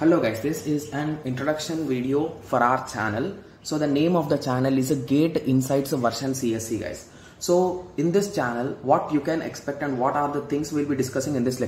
Hello guys, this is an introduction video for our channel. So the name of the channel is a Gate Insights Version CSE guys. So in this channel, what you can expect and what are the things we'll be discussing in this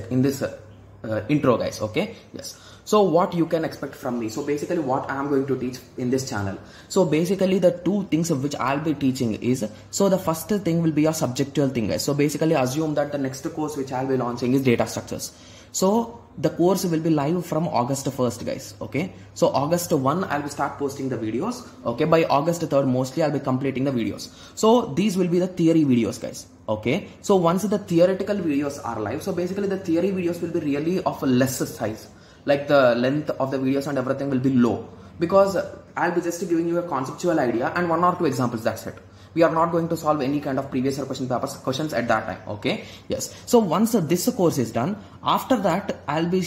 intro guys. Okay, yes. So what you can expect from me. So basically what I'm going to teach in this channel. So basically the two things of which I'll be teaching is, so the first thing will be a subjectual thing guys. So basically assume that the next course which I'll be launching is data structures. So the course will be live from August 1st guys. Okay, so August 1 I'll be start posting the videos. Okay, by August 3rd mostly I'll be completing the videos. So these will be the theory videos guys. Okay, so once the theoretical videos are live, so basically the theory videos will be really of a lesser size, like the length of the videos and everything will be low, because I'll be just giving you a conceptual idea and one or two examples, that's it. We are not going to solve any kind of previous year questions at that time. Okay, yes. So once this course is done, after that I'll be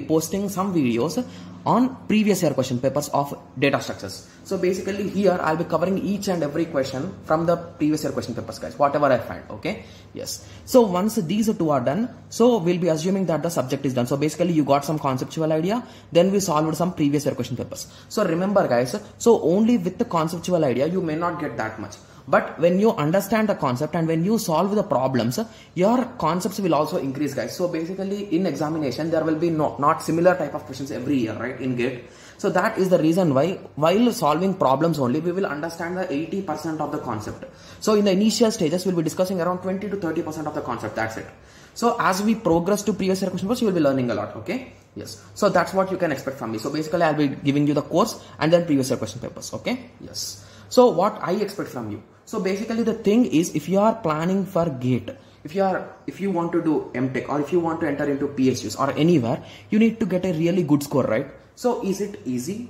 posting some videos on previous year question papers of data structures. So basically here I'll be covering each and every question from the previous year question papers guys, whatever I find. Okay, yes. So once these two are done, so we'll be assuming that the subject is done. So basically you got some conceptual idea, then we solved some previous year question papers. So remember guys, so only with the conceptual idea you may not get that much. But when you understand the concept and when you solve the problems, your concepts will also increase guys. So basically in examination, there will be not similar type of questions every year, right, in GATE. So that is the reason why while solving problems only, we will understand the 80% of the concept. So in the initial stages, we'll be discussing around 20 to 30% of the concept. That's it. So as we progress to previous year question papers, you will be learning a lot. Okay. Yes. So that's what you can expect from me. So basically I'll be giving you the course and then previous year question papers. Okay. Yes. So what I expect from you. So basically the thing is, if you are planning for GATE, if you want to do MTech or if you want to enter into PSUs or anywhere, you need to get a really good score, right? So is it easy?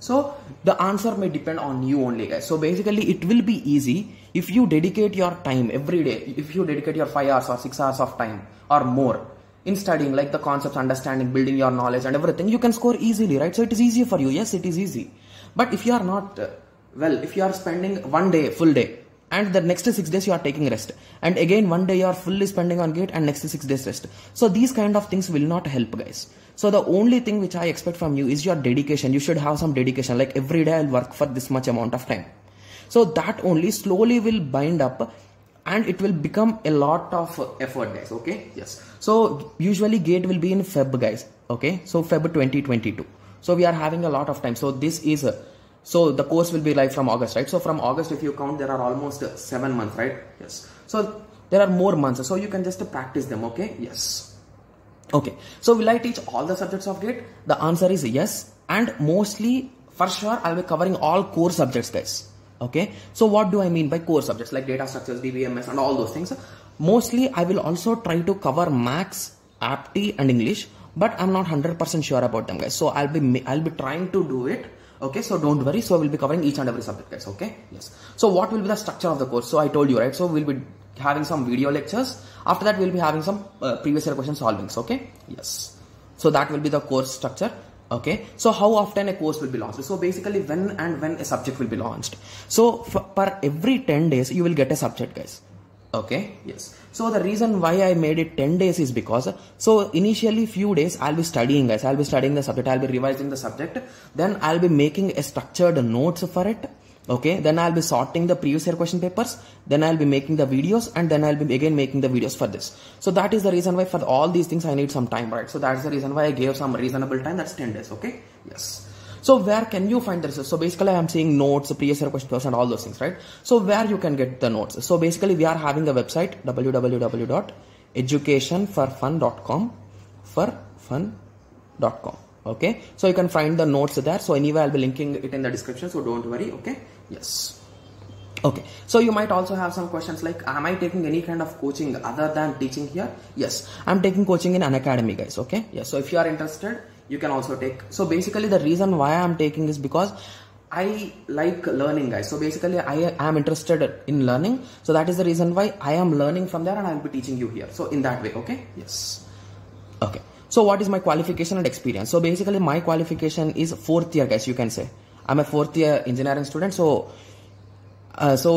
So the answer may depend on you only guys. So basically it will be easy if you dedicate your time every day, if you dedicate your 5 hours or 6 hours of time or more in studying, like the concepts, understanding, building your knowledge and everything, you can score easily, right? So it is easy for you. Yes, it is easy. But if you are not... if you are spending one day, full day, and the next 6 days you are taking rest, and again one day you are fully spending on GATE and next 6 days rest. So these kind of things will not help guys. So the only thing which I expect from you is your dedication. You should have some dedication, like every day I'll work for this much amount of time. So that only slowly will bind up and it will become a lot of effort guys. Okay, yes. So usually GATE will be in Feb guys. Okay, so Feb 2022. So we are having a lot of time. So this is a... So the course will be live from August, right? So from August, if you count, there are almost 7 months, right? Yes. So there are more months. So you can just practice them. Okay. Yes. Okay. So will I teach all the subjects of GATE? The answer is yes. And mostly for sure, I'll be covering all core subjects guys. Okay. So what do I mean by core subjects, like data structures, DBMS and all those things? Mostly I will also try to cover Max, Apti and English, but I'm not 100% sure about them guys. So I'll be trying to do it. Okay, so don't worry. So we'll be covering each and every subject guys. Okay, yes. So what will be the structure of the course? So I told you, right? So we'll be having some video lectures. After that, we'll be having some previous year question solvings. Okay, yes. So that will be the course structure. Okay, so how often a course will be launched? So basically when a subject will be launched. So per every 10 days, you will get a subject guys. Okay, yes. So the reason why I made it 10 days is because, so initially few days I'll be studying guys. I'll be studying the subject. I'll be revising the subject. Then I'll be making a structured notes for it. Okay. Then I'll be sorting the previous year question papers. Then I'll be making the videos and then I'll be again making the videos for this. So that is the reason why for all these things I need some time, right? So that's the reason why I gave some reasonable time. That's 10 days. Okay. Yes. So where can you find the resource? So basically I am saying notes, previous year question papers and all those things, right? So where you can get the notes? So basically we are having a website, www.educationforfun.com, forfun.com. Okay. So you can find the notes there. So anyway, I'll be linking it in the description. So don't worry. Okay. Yes. Okay. So you might also have some questions like, am I taking any kind of coaching other than teaching here? Yes. I'm taking coaching in Unacademy guys. Okay. Yes. So if you are interested, you can also take. So basically the reason why I'm taking is because I like learning guys. So basically I am interested in learning. So that is the reason why I am learning from there and I'll be teaching you here. So in that way. Okay. Yes. Okay. So what is my qualification and experience? So basically my qualification is 4th year guys. You can say I'm a 4th year engineering student. So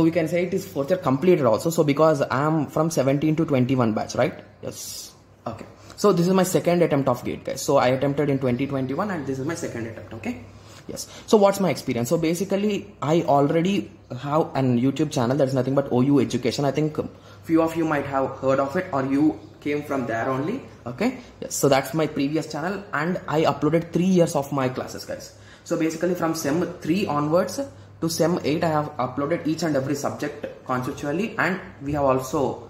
we can say it is 4th year completed also. So because I am from 17 to 21 batch, right? Yes. Okay. So this is my second attempt of GATE, guys. So I attempted in 2021 and this is my second attempt. Okay. Yes. So what's my experience? So basically I already have an YouTube channel that's nothing but OU education. I think few of you might have heard of it, or you came from there only. Okay. Yes. So that's my previous channel, and I uploaded 3 years of my classes, guys. So basically from SEM 3 onwards to SEM 8, I have uploaded each and every subject conceptually, and we have also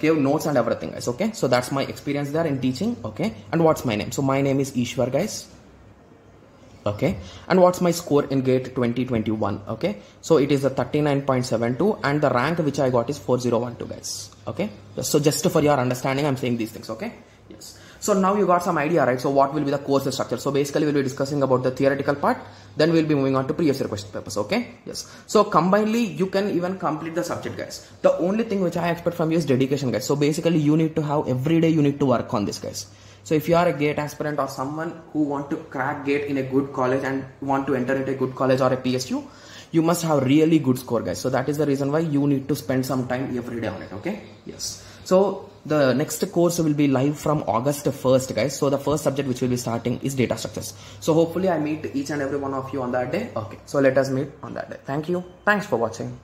gave notes and everything, guys. Okay. So that's my experience there in teaching. Okay. And what's my name? So my name is Ishwar, guys. Okay. And what's my score in GATE 2021? Okay. So it is a 39.72, and the rank which I got is 4012, guys. Okay. So just for your understanding, I'm saying these things. Okay. Yes. So now you got some idea, right? So what will be the course structure? So basically we'll be discussing about the theoretical part, then we'll be moving on to previous year question papers. Okay. Yes. So combinedly you can even complete the subject, guys. The only thing which I expect from you is dedication, guys. So basically you need to have every day, you need to work on this, guys. So if you are a GATE aspirant or someone who want to crack GATE in a good college and want to enter into a good college or a PSU, you must have really good score, guys. So that is the reason why you need to spend some time every day on it. Okay. Yes. So the next course will be live from August 1st, guys. So the first subject which will be starting is data structures. So hopefully I meet each and every one of you on that day. Okay. So let us meet on that day. Thank you. Thanks for watching.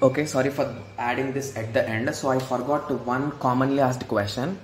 Okay. Sorry for adding this at the end. So I forgot one commonly asked question.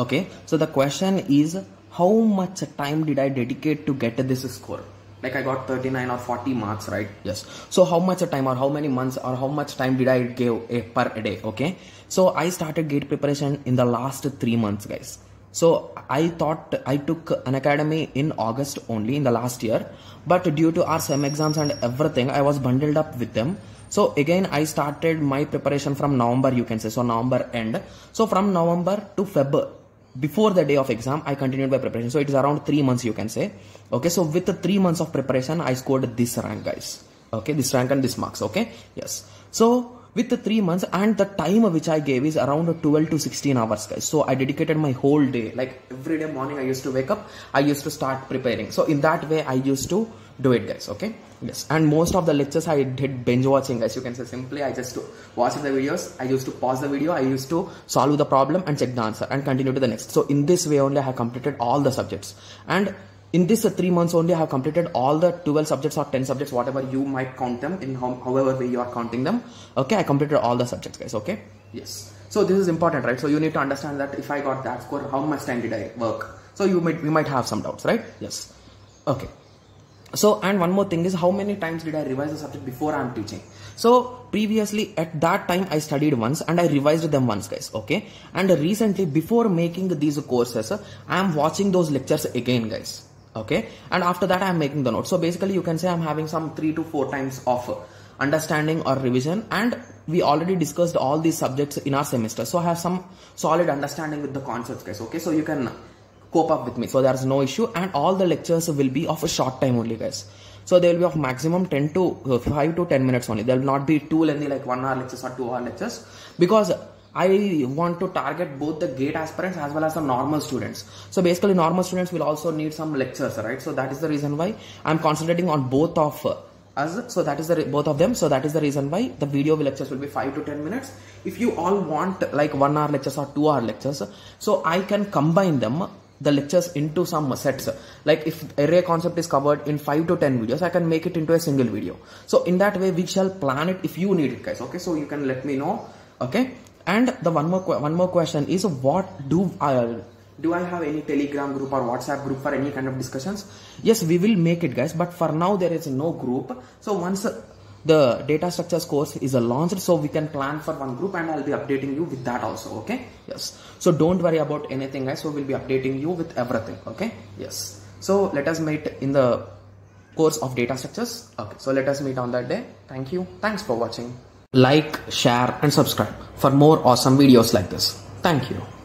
Okay, so the question is, how much time did I dedicate to get this score? Like I got 39 or 40 marks, right? Yes. So how much time, or how many months, or how much time did I give per day? Okay. So I started GATE preparation in the last 3 months, guys. So I thought I took Unacademy in August only, in the last year, but due to our SEM exams and everything, I was bundled up with them. So again, I started my preparation from November, you can say. So November end. So from November to February, before the day of exam, I continued my preparation. So it is around 3 months, you can say. Okay. So with the 3 months of preparation, I scored this rank, guys. Okay. This rank and this marks. Okay. Yes. So with the 3 months, and the time which I gave is around 12 to 16 hours, guys. So I dedicated my whole day. Like every day morning, I used to wake up, I used to start preparing. So in that way, I used to do it, guys. Okay. Yes. And most of the lectures I did binge watching, guys. You can say simply I just watched the videos. I used to pause the video. I used to solve the problem and check the answer and continue to the next. So in this way only I have completed all the subjects. And in this 3 months only I have completed all the 12 subjects or 10 subjects, whatever you might count them in, however way you are counting them. Okay. I completed all the subjects, guys. Okay. Yes. So this is important, right? So you need to understand that if I got that score, how much time did I work? So we might have some doubts, right? Yes. Okay. So, and one more thing is, how many times did I revise the subject before I'm teaching? So previously at that time I studied once and I revised them once, guys. Okay. And recently, before making these courses, I am watching those lectures again, guys. Okay. And after that I am making the notes. So basically you can say I'm having some 3 to 4 times of understanding or revision, and we already discussed all these subjects in our semester. So I have some solid understanding with the concepts, guys. Okay. So you can cope up with me. So there's no issue, and all the lectures will be of a short time only, guys. So they will be of maximum 5 to 10 minutes only. There will not be too lengthy like 1 hour lectures or 2 hour lectures, because I want to target both the GATE aspirants as well as the normal students. So basically normal students will also need some lectures, right? So that is the reason why I'm concentrating on both of us. So that is the both of them. So that is the reason why the video lectures will be 5 to 10 minutes. If you all want like 1 hour lectures or 2 hour lectures, so I can combine them, the lectures, into some sets. Like if array concept is covered in 5 to 10 videos, I can make it into a single video. So in that way we shall plan it if you need it, guys. Okay. So you can let me know. Okay. And the one more question is, what do I have any Telegram group or WhatsApp group for any kind of discussions? Yes, we will make it, guys, but for now there is no group. So once the data structures course is launched, so we can plan for one group, and I'll be updating you with that also. Okay. Yes. So don't worry about anything, guys. So we'll be updating you with everything. Okay. Yes. So let us meet in the course of data structures. Okay. So let us meet on that day. Thank you. Thanks for watching. Like, share and subscribe for more awesome videos like this. Thank you.